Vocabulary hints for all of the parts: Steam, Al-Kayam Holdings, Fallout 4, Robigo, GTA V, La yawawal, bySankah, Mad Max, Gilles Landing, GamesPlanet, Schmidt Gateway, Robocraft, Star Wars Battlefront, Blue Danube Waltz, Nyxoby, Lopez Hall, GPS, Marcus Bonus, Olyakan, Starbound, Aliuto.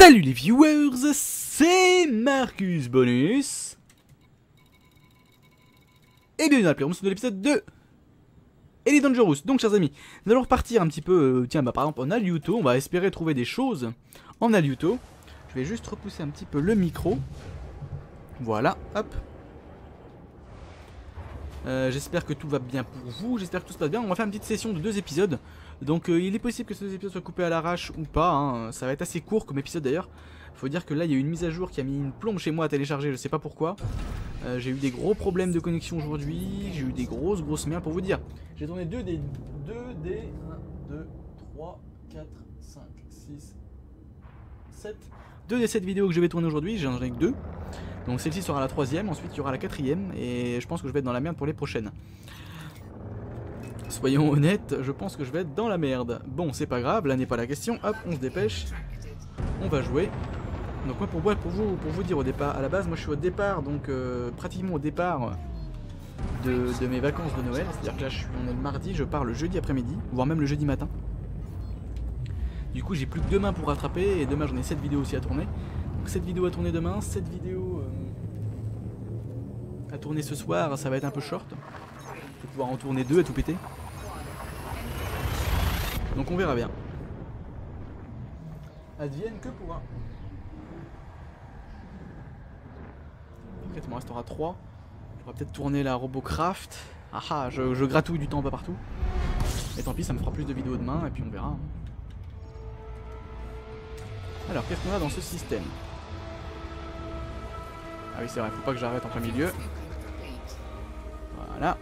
Salut les viewers, c'est Marcus Bonus et bienvenue dans la playroom de l'épisode 2 Elite Dangerous. Donc chers amis, nous allons repartir un petit peu, tiens bah par exemple en Aliuto, on va espérer trouver des choses en Aliuto. Je vais juste repousser un petit peu le micro, voilà, hop. J'espère que tout va bien pour vous, j'espère que tout se passe bien. On va faire une petite session de 2 épisodes. Donc il est possible que ces 2 épisodes soient coupés à l'arrache ou pas, hein. Ça va être assez court comme épisode d'ailleurs. Faut dire que là il y a eu une mise à jour qui a mis une plombe chez moi à télécharger, je sais pas pourquoi. J'ai eu des gros problèmes de connexion aujourd'hui, j'ai eu des grosses merdes pour vous dire. J'ai tourné 1, 2, 3, 4, 5, 6, 7. 2 des 7 vidéos que je vais tourner aujourd'hui, j'en ai que 2. Donc celle-ci sera la 3e, ensuite il y aura la 4e, et je pense que je vais être dans la merde pour les prochaines. Soyons honnêtes, je pense que je vais être dans la merde. Bon, c'est pas grave, là n'est pas la question, hop, on se dépêche, on va jouer. Donc moi pour vous dire au départ, à la base, moi je suis au départ, donc pratiquement au départ de mes vacances de Noël, c'est-à-dire que là on est le mardi, je pars le jeudi après-midi, voire même le jeudi matin. Du coup j'ai plus que demain pour rattraper, et demain j'en ai 7 vidéos aussi à tourner. Donc 7 vidéos à tourner demain, 7 vidéos à tourner ce soir, ça va être un peu short. Je vais pouvoir en tourner 2 à tout péter. Donc on verra bien. Advienne que pourra. Après il m'en restera 3. Je pourrais peut-être tourner la Robocraft. Ah ah, je gratouille du temps pas partout. Et tant pis, ça me fera plus de vidéos demain et puis on verra. Alors qu'est-ce qu'on a dans ce système? Ah oui c'est vrai, faut pas que j'arrête en plein milieu. Voilà.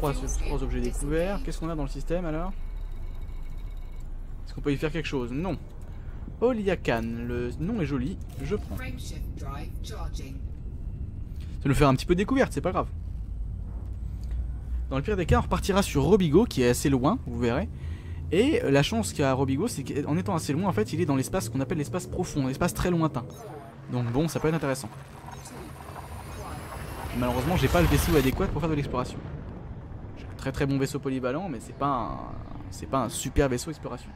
3 objets découverts. Qu'est-ce qu'on a dans le système alors? Est-ce qu'on peut y faire quelque chose? Non. Olyakan, le nom est joli, je prends. Ça nous fait un petit peu découverte, c'est pas grave. Dans le pire des cas, on repartira sur Robigo qui est assez loin, vous verrez. Et la chance qu'a Robigo, c'est qu'en étant assez loin, en fait, il est dans l'espace qu'on appelle l'espace profond, l'espace très lointain. Donc bon, ça peut être intéressant. Malheureusement, j'ai pas le vaisseau adéquat pour faire de l'exploration. J'ai un très bon vaisseau polyvalent, mais c'est pas un super vaisseau exploration.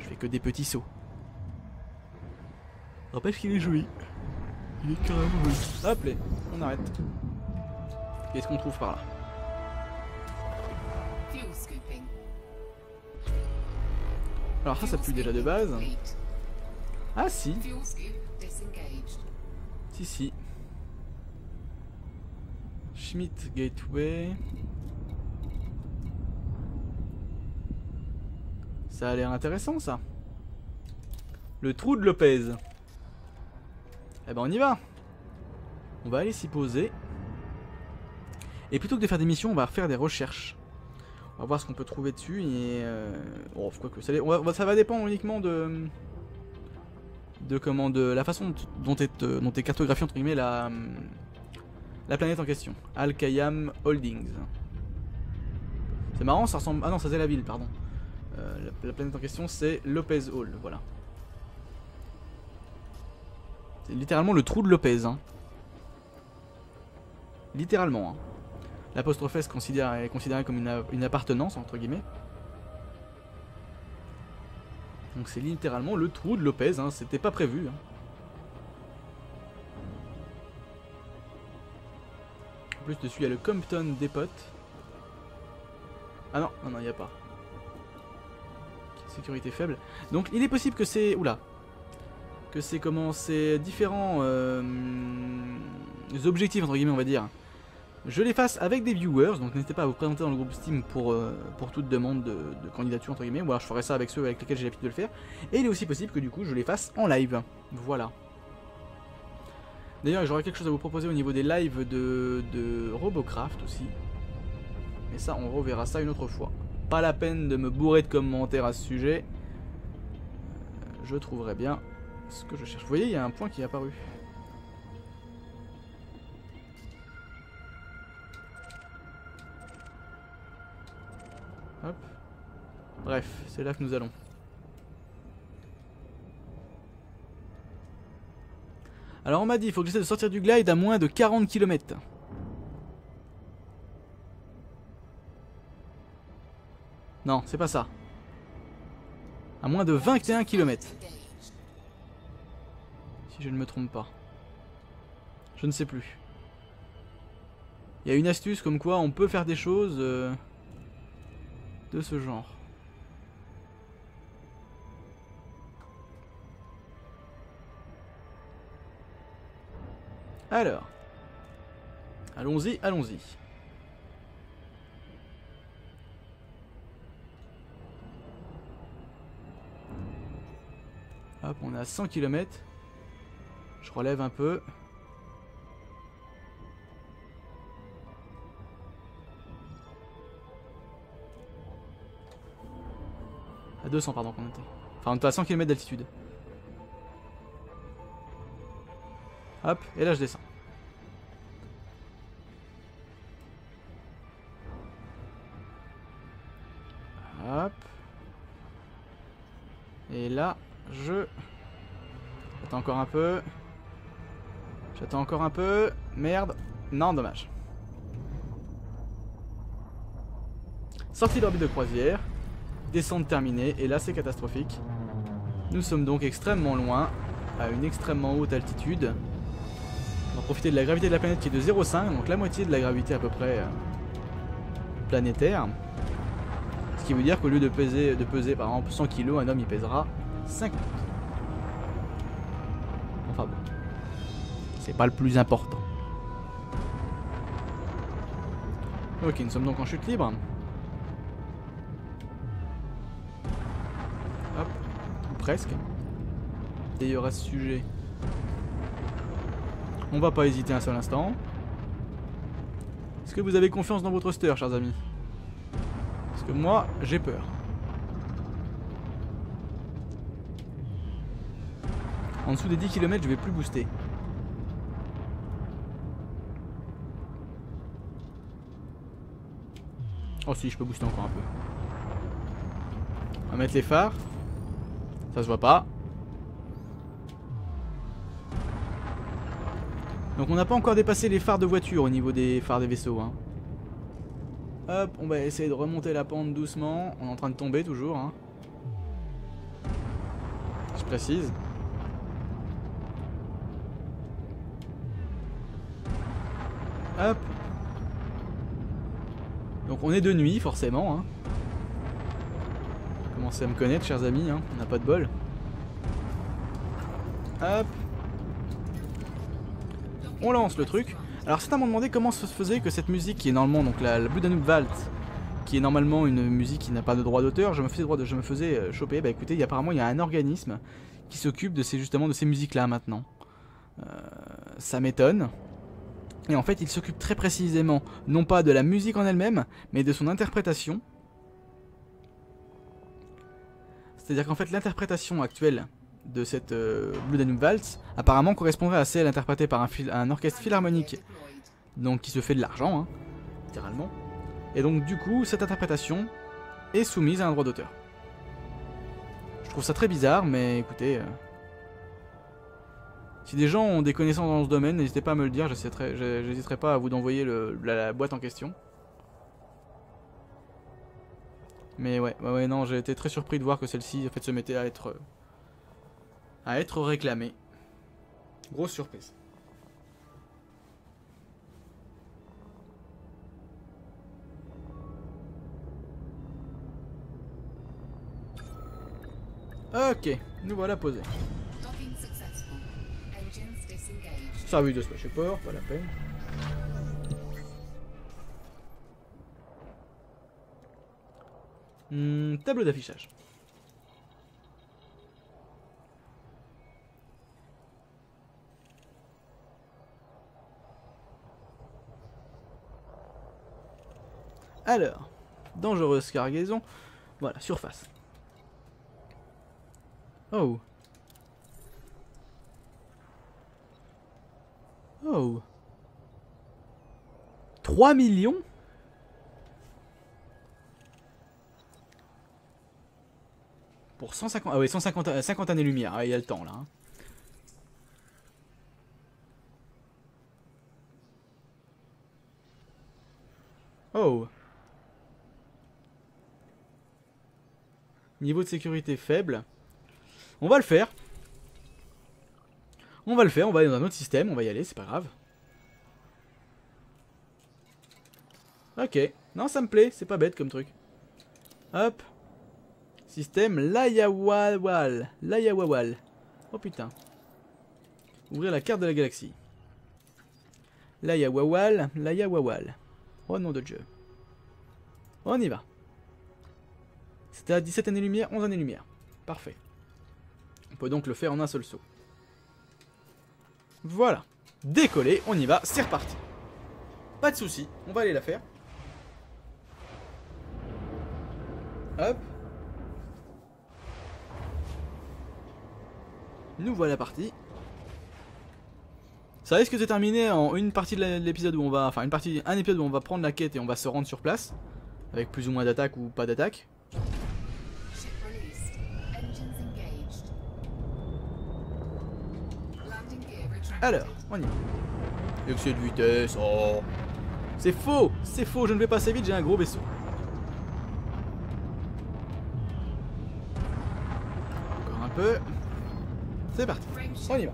Je fais que des petits sauts. Je rappelle qu'il est joli. Il est carrément joli. Hop, allez, on arrête. Qu'est-ce qu'on trouve par là? Alors ça pue déjà de base. Ah si. Si. Schmidt Gateway. Ça a l'air intéressant ça. Le trou de Lopez. Eh ben on y va. On va aller s'y poser. Et plutôt que de faire des missions, on va refaire des recherches. On va voir ce qu'on peut trouver dessus et oh, quoi que ça va dépendre uniquement de la façon dont est cartographiée entre guillemets la planète en question. Al-Kayam Holdings. C'est marrant, ça ressemble. Ah non, ça c'est la ville, pardon. La planète en question c'est Lopez Hall, voilà. C'est littéralement le trou de Lopez, hein. Littéralement, hein. L'apostrophe S est considérée comme une appartenance, entre guillemets. Donc c'est littéralement le trou de Lopez, hein, c'était pas prévu. Hein. En plus dessus il y a le Compton des potes. Ah non, non, il n'y a pas. Sécurité faible. Donc il est possible que c'est... Oula. Que c'est comment... C'est différents objectifs, entre guillemets, on va dire. Je les fasse avec des viewers, donc n'hésitez pas à vous présenter dans le groupe Steam pour toute demande de candidature entre guillemets, ou alors je ferai ça avec ceux avec lesquels j'ai l'habitude de le faire. Et il est aussi possible que du coup je les fasse en live, voilà. D'ailleurs j'aurais quelque chose à vous proposer au niveau des lives de Robocraft aussi. Mais ça on reverra ça une autre fois. Pas la peine de me bourrer de commentaires à ce sujet. Je trouverai bien ce que je cherche. Vous voyez il y a un point qui est apparu. Hop. Bref, c'est là que nous allons. Alors on m'a dit, il faut que j'essaie de sortir du glide à moins de 40 km. Non, c'est pas ça. à moins de 21 km. Si je ne me trompe pas. Je ne sais plus. Il y a une astuce comme quoi on peut faire des choses de ce genre. Alors, allons-y, allons-y. Hop, on est à 100 km. Je relève un peu. À 200, pardon, qu'on était. Enfin, on était à 100 km d'altitude. Hop, et là je descends. Hop. Et là, je... J'attends encore un peu. J'attends encore un peu. Merde. Non, dommage. Sortie d'orbite de croisière. Descente terminée. Et là, c'est catastrophique. Nous sommes donc extrêmement loin. À une extrêmement haute altitude. On va profiter de la gravité de la planète qui est de 0,5, donc la moitié de la gravité à peu près planétaire. Ce qui veut dire qu'au lieu de peser par exemple 100 kg, un homme il pèsera 50. Enfin bon, c'est pas le plus important. Ok, nous sommes donc en chute libre. Hop, ou presque. D'ailleurs à ce sujet... On va pas hésiter un seul instant. Est-ce que vous avez confiance dans votre thruster, chers amis? Parce que moi, j'ai peur. En dessous des 10 km, je vais plus booster. Oh si, je peux booster encore un peu. On va mettre les phares. Ça se voit pas. Donc on n'a pas encore dépassé les phares de voiture au niveau des phares des vaisseaux. Hein. Hop, on va essayer de remonter la pente doucement. On est en train de tomber toujours. Hein. Je précise. Hop. Donc on est de nuit forcément. Hein. Commencez à me connaître, chers amis. Hein. On n'a pas de bol. Hop. On lance le truc. Alors certains m'ont demandé comment se faisait que cette musique qui est normalement donc la Blue Danube Waltz, qui est normalement une musique qui n'a pas de droit d'auteur, je me faisais choper. Bah écoutez, apparemment il y a un organisme qui s'occupe de ces musiques là maintenant. Ça m'étonne. Et en fait il s'occupe très précisément non pas de la musique en elle-même, mais de son interprétation. C'est-à-dire qu'en fait l'interprétation actuelle de cette Blue Danube Waltz apparemment correspondrait à celle interprétée par un orchestre philharmonique, donc qui se fait de l'argent, hein, littéralement. Et donc du coup cette interprétation est soumise à un droit d'auteur. Je trouve ça très bizarre, mais écoutez, si des gens ont des connaissances dans ce domaine, n'hésitez pas à me le dire, j'hésiterai pas à vous envoyer la boîte en question. Mais ouais non, j'ai été très surpris de voir que celle-ci en fait se mettait à être réclamé. Grosse surprise. Ok, nous voilà posés. Service de splash port, pas la peine. Tableau d'affichage. Alors, dangereuse cargaison, voilà, surface. Oh. Oh. 3 millions? Pour 150, ah oui, 50 années-lumière, ah, il y a le temps là. Hein. Oh. Niveau de sécurité faible. On va le faire. On va le faire, on va aller dans un autre système, on va y aller, c'est pas grave. Ok, non ça me plaît, c'est pas bête comme truc. Hop. Système La yawawal. La yawawal. Oh putain. Ouvrir la carte de la galaxie. La yawawal. La yawawal. Oh nom de Dieu. On y va. C'était à 17 années-lumière, 11 années-lumière. Parfait. On peut donc le faire en un seul saut. Voilà. Décoller, on y va, c'est reparti. Pas de soucis, on va aller la faire. Hop. Nous voilà partis. Ça risque de terminer en une partie de l'épisode où on va... Enfin, un épisode où on va prendre la quête et on va se rendre sur place. Avec plus ou moins d'attaque ou pas d'attaque. Alors, on y va. Excès de vitesse, oh. C'est faux, je ne vais pas assez vite, j'ai un gros vaisseau. Encore un peu. C'est parti, on y va.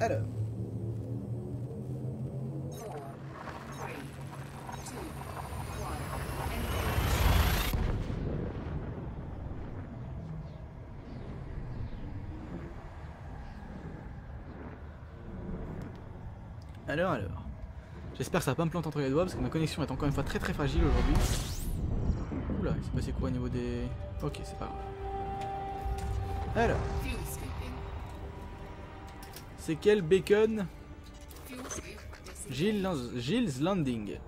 Alors. Alors. J'espère que ça va pas me planter entre les doigts parce que ma connexion est encore une fois très très fragile aujourd'hui. Oula, il s'est passé quoi au niveau des... Ok, c'est pas grave. Alors. C'est quel bacon? Gilles Landing.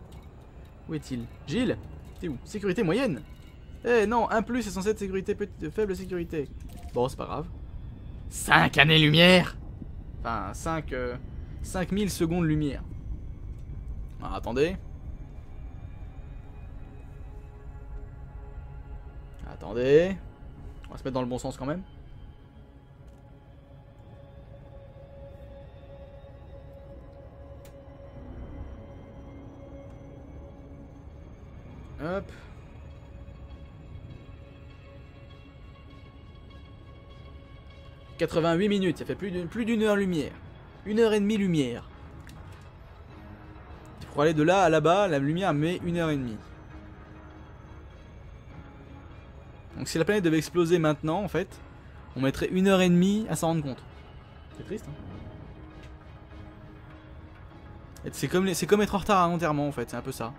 Où est-il? Gilles? T'es où? Sécurité moyenne? Eh non, 1+, c'est censé être sécurité faible sécurité. Bon, c'est pas grave. 5 années-lumière! Enfin, 5000 secondes-lumière. Ah, attendez. Attendez. On va se mettre dans le bon sens quand même. Hop. « 88 minutes, ça fait plus d'une heure lumière. 1h30 lumière. » Pour aller de là à là-bas, la lumière met 1h30. Donc si la planète devait exploser maintenant, en fait, on mettrait 1h30 à s'en rendre compte. C'est triste, hein. C'est comme être en retard à l'enterrement, en fait, c'est un peu ça.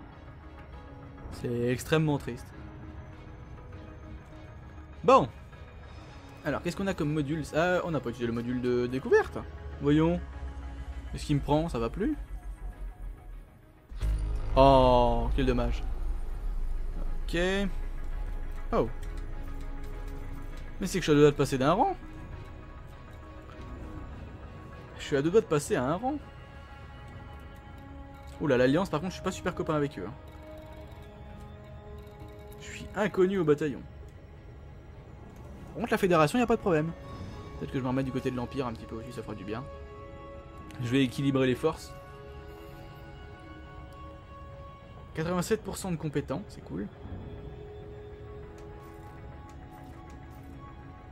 C'est extrêmement triste. Bon. Alors, qu'est-ce qu'on a comme module? On n'a pas utilisé le module de découverte. Voyons. Est-ce qu'il me prend? Ça va plus? Oh, quel dommage. Ok. Oh. Mais c'est que je suis à deux doigts de passer d'un rang. Je suis à deux doigts de passer à un rang. Oula, l'Alliance, par contre, je suis pas super copain avec eux. Hein. Inconnu au bataillon. Par contre la fédération il n'y a pas de problème. Peut-être que je me remets du côté de l'Empire un petit peu aussi, ça fera du bien. Je vais équilibrer les forces. 87% de compétents, c'est cool.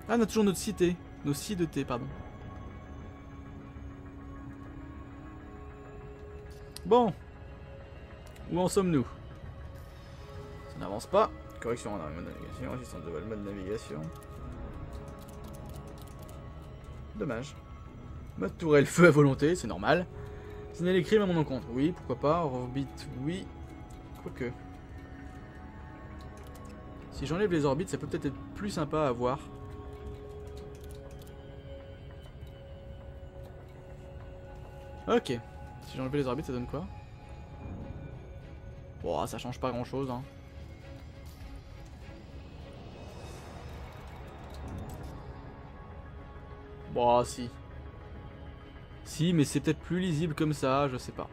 Ah on a toujours notre cité. Nos cités, pardon. Bon. Où en sommes-nous? Ça n'avance pas. Correction en mode navigation, assistance de vol, mode navigation. Dommage. Mode tourelle, feu à volonté, c'est normal. Signer les crimes à mon encontre, oui, pourquoi pas. Orbite, oui. Quoique. Si j'enlève les orbites, ça peut peut-être être plus sympa à voir. Ok. Si j'enlève les orbites, ça donne quoi? Bon, ça change pas grand-chose, hein. Oh si. Si mais c'est peut-être plus lisible comme ça, je sais pas.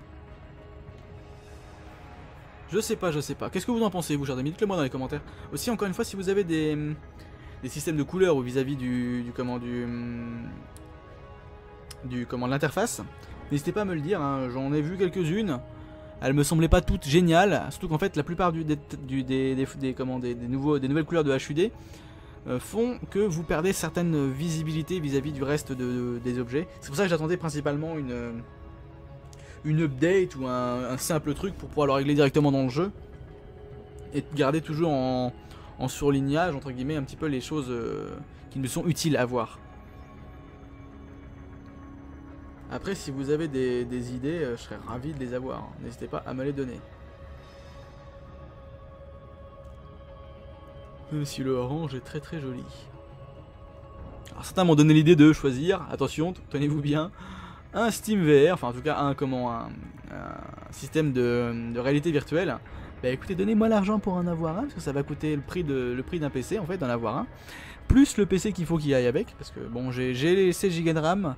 Je sais pas. Qu'est-ce que vous en pensez vous chers amis? Dites-le moi dans les commentaires. Aussi encore une fois si vous avez des systèmes de couleurs vis-à-vis du de l'interface. N'hésitez pas à me le dire, hein, j'en ai vu quelques-unes. Elles me semblaient pas toutes géniales, surtout qu'en fait la plupart des nouvelles couleurs de HUD font que vous perdez certaines visibilités vis-à-vis du reste des objets. C'est pour ça que j'attendais principalement une update ou un simple truc pour pouvoir le régler directement dans le jeu et garder toujours en surlignage, entre guillemets, un petit peu les choses qui nous sont utiles à voir. Après, si vous avez des idées, je serais ravi de les avoir. N'hésitez pas à me les donner. Même si le orange est très très joli. Alors certains m'ont donné l'idée de choisir, attention, tenez-vous bien, un Steam VR, enfin en tout cas un système de réalité virtuelle. Bah écoutez, donnez-moi l'argent pour en avoir un, parce que ça va coûter le prix d'un PC en fait, d'en avoir un. Plus le PC qu'il faut qu'il aille avec, parce que bon, j'ai les 16 Go de RAM,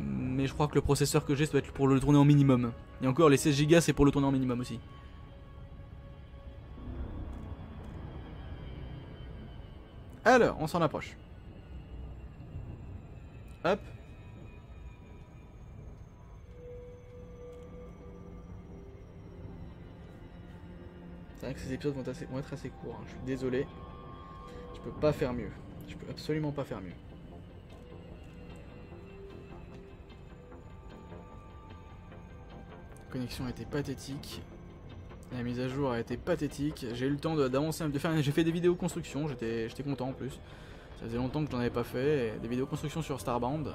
mais je crois que le processeur que j'ai, ça doit être pour le tourner en minimum. Et encore, les 16 Go, c'est pour le tourner en minimum aussi. Alors, on s'en approche. Hop. C'est vrai que ces épisodes vont être assez courts, hein. Je suis désolé. Je peux pas faire mieux. Je peux absolument pas faire mieux. La connexion a été pathétique. La mise à jour a été pathétique, j'ai eu le temps d'avancer, j'ai fait des vidéos construction, j'étais content en plus. Ça faisait longtemps que je n'en avais pas fait, des vidéos construction sur Starbound.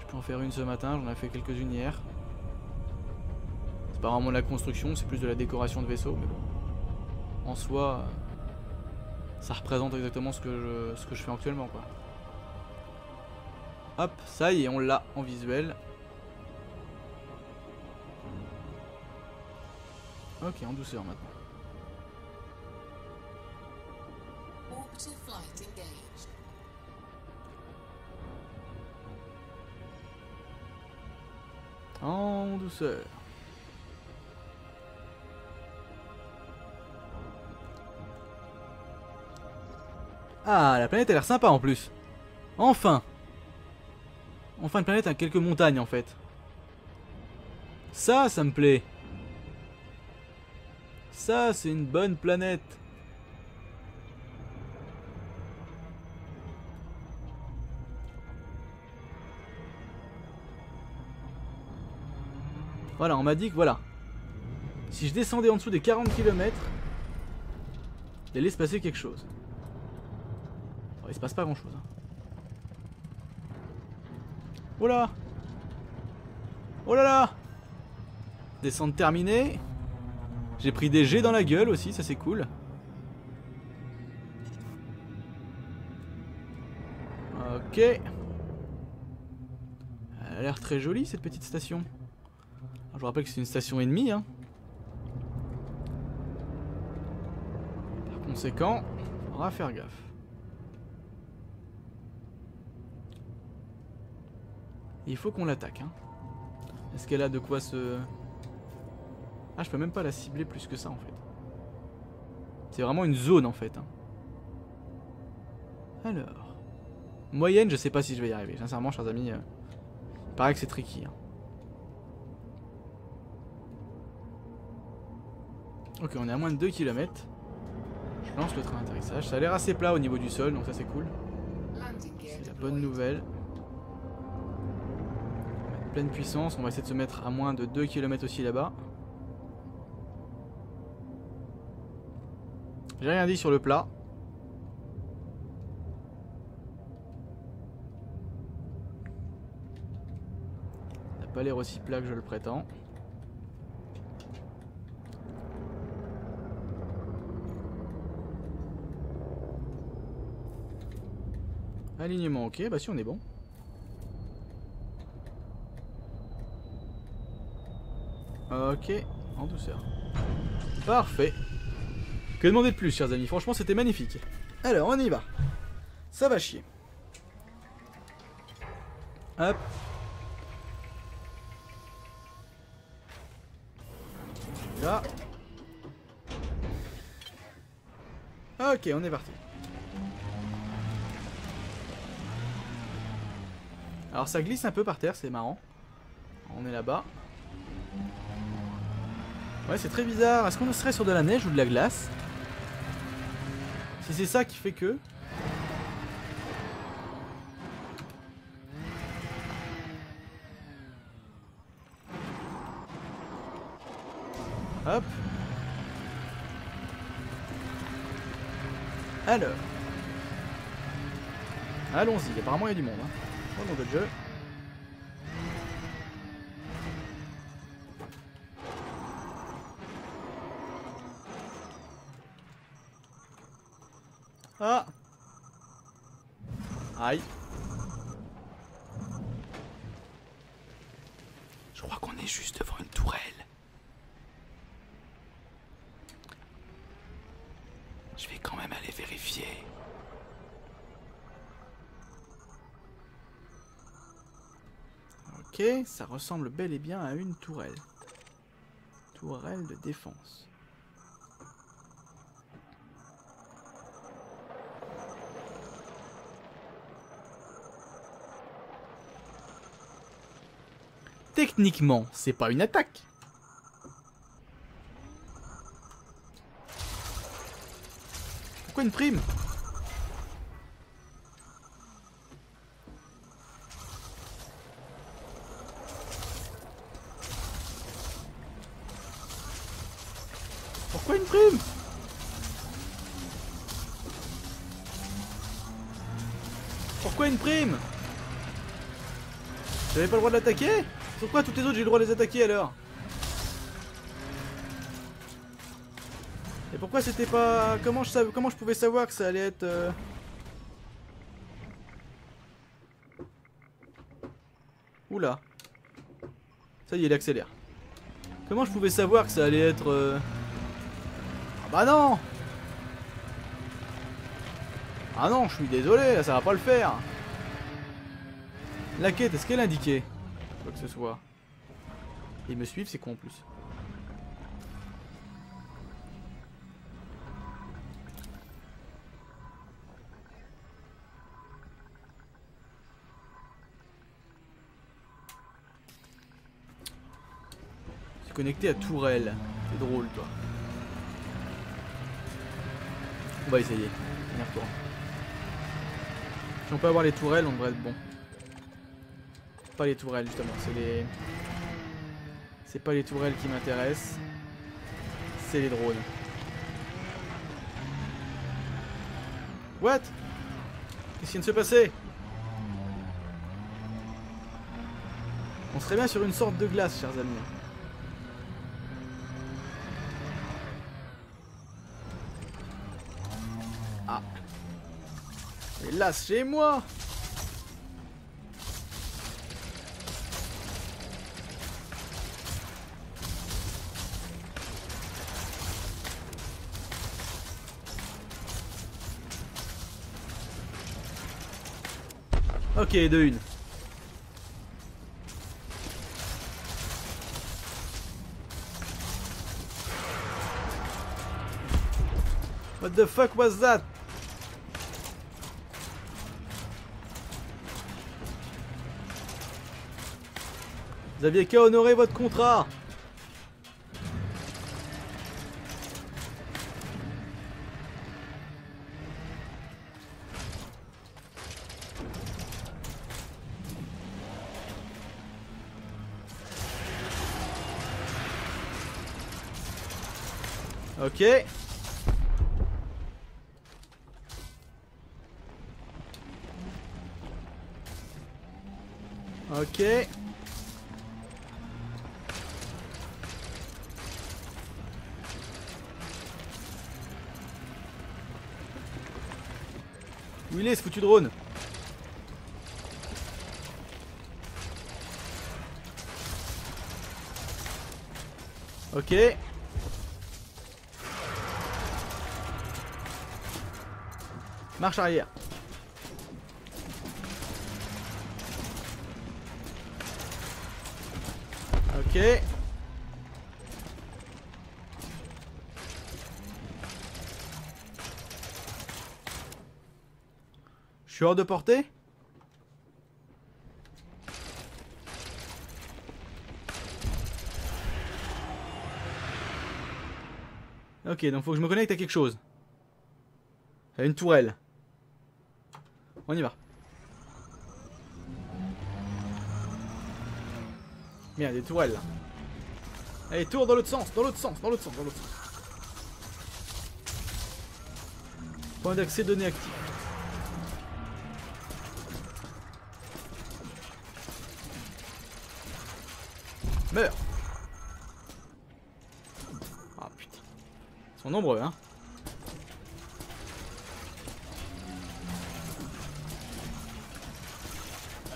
Je peux en faire une ce matin, j'en ai fait quelques-unes hier. C'est pas vraiment de la construction, c'est plus de la décoration de vaisseau, mais bon. En soi, ça représente exactement ce que je fais actuellement, quoi. Hop, ça y est, on l'a en visuel. Ok, en douceur maintenant. En douceur. Ah, la planète a l'air sympa en plus. Enfin une planète à quelques montagnes en fait. Ça me plaît. Ça, c'est une bonne planète. Voilà, on m'a dit que voilà. Si je descendais en dessous des 40 km, il allait se passer quelque chose. Bon, il se passe pas grand chose. Oh là! Oh là là! Descente terminée. J'ai pris des jets dans la gueule aussi, ça c'est cool. Ok. Elle a l'air très jolie cette petite station. Alors, je vous rappelle que c'est une station ennemie, hein. Par conséquent, il faudra faire gaffe. Il faut qu'on l'attaque, hein. Est-ce qu'elle a de quoi se... Ah, je peux même pas la cibler plus que ça en fait. C'est vraiment une zone en fait. Hein. Alors. Moyenne, je sais pas si je vais y arriver. Sincèrement, chers amis, il paraît que c'est tricky. Hein. Ok, on est à moins de 2 km. Je lance le train d'atterrissage. Ça a l'air assez plat au niveau du sol, donc ça c'est cool. C'est la bonne nouvelle. On va mettre pleine puissance. On va essayer de se mettre à moins de 2 km aussi là-bas. J'ai rien dit sur le plat. Ça n'a pas l'air aussi plat que je le prétends. Alignement ok, bah si on est bon. Ok, en douceur. Parfait. Que demander de plus, chers amis? Franchement, c'était magnifique. Alors, on y va. Ça va chier. Hop. Là. Ok, on est parti. Alors ça glisse un peu par terre, c'est marrant. On est là-bas. Ouais, c'est très bizarre. Est-ce qu'on serait sur de la neige ou de la glace? Si c'est ça qui fait que... Hop. Alors. Allons-y, apparemment il y a du monde. Hein. Oh nom de jeu. Ah. Aïe. Je crois qu'on est juste devant une tourelle. Je vais quand même aller vérifier. Ok, ça ressemble bel et bien à une tourelle. Tourelle de défense. Techniquement, c'est pas une attaque. Pourquoi une prime? Pourquoi une prime? Pourquoi une prime? J'avais pas le droit de l'attaquer? Pourquoi toutes les autres j'ai le droit de les attaquer alors? Et pourquoi c'était pas... Comment je pouvais savoir que ça allait être... Oula. Ça y est, il accélère. Comment je pouvais savoir que ça allait être... Ah bah non! Ah non, je suis désolé, là, ça va pas le faire. La quête, est-ce qu'elle indiquait quoi que ce soit? Ils me suivent, c'est con en plus. C'est connecté à tourelle. C'est drôle toi. On va essayer. On y retourne. Si on peut avoir les tourelles, on devrait être bon. Pas les tourelles justement, c'est les... C'est pas les tourelles qui m'intéressent, c'est les drones. What? Qu'est-ce qui vient de se passer? On serait bien sur une sorte de glace, chers amis. Ah. Et là, c'est chez moi. Ok, 2-1. What the fuck was that? Vous aviez qu'à honorer votre contrat. Ok. Ok. Où il est ce foutu drone? Ok. Marche arrière. Ok. Je suis hors de portée? Ok, donc faut que je me connecte à quelque chose. À une tourelle. On y va. Merde, des tourelles là. Allez, tour dans l'autre sens, dans l'autre sens, dans l'autre sens, dans l'autre sens. Point d'accès données actives. Meurs. Ah putain. Ils sont nombreux hein.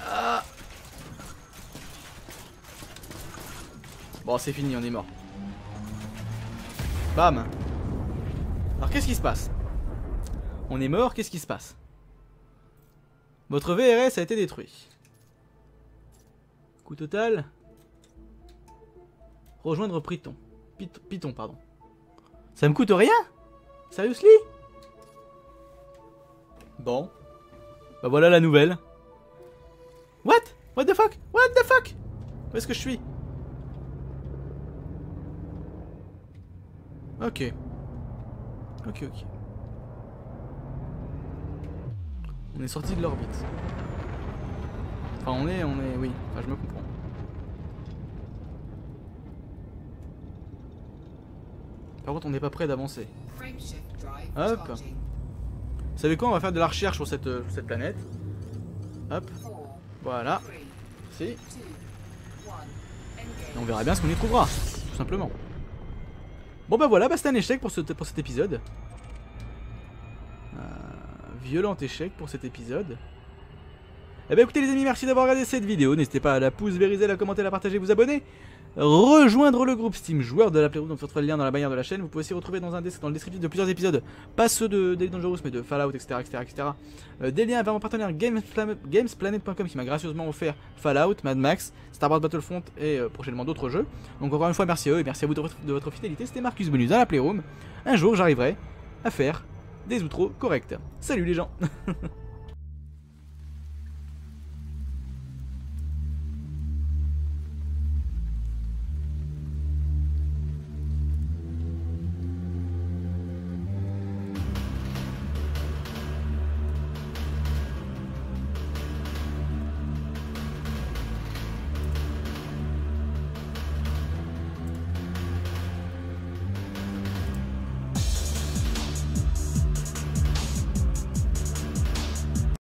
Ah. Bon c'est fini, on est mort. Bam. Alors qu'est-ce qui se passe? On est mort, qu'est-ce qui se passe? Votre VRS a été détruit. Coût total. Rejoindre Python. Python, pardon. Ça me coûte rien? Seriously? Bon. Bah voilà la nouvelle. What? What the fuck? What the fuck? Où est-ce que je suis? Ok. Ok, ok. On est sorti de l'orbite. Enfin, on est, oui. Enfin, je me comprends. Par contre, on n'est pas prêt d'avancer. Hop. Vous savez quoi? On va faire de la recherche sur cette planète. Hop. Voilà. Si. Et on verra bien ce qu'on y trouvera. Tout simplement. Bon bah voilà, bah c'était un échec pour cet épisode. Violent échec pour cet épisode. Eh bah écoutez les amis, merci d'avoir regardé cette vidéo. N'hésitez pas à la pouce, vériser, la commenter, la partager, vous abonner. Rejoindre le groupe Steam joueur de la Playroom, donc vous retrouverez le lien dans la bannière de la chaîne. Vous pouvez aussi retrouver dans le descriptif de plusieurs épisodes, pas ceux d'Elite Dangerous mais de Fallout, etc. Des liens vers mon partenaire GamesPlanet.com qui m'a gracieusement offert Fallout, Mad Max, Star Wars Battlefront et prochainement d'autres jeux. Donc encore une fois merci à eux et merci à vous de votre fidélité. C'était Marcus Bonus dans la Playroom. Un jour j'arriverai à faire des outros corrects. Salut les gens.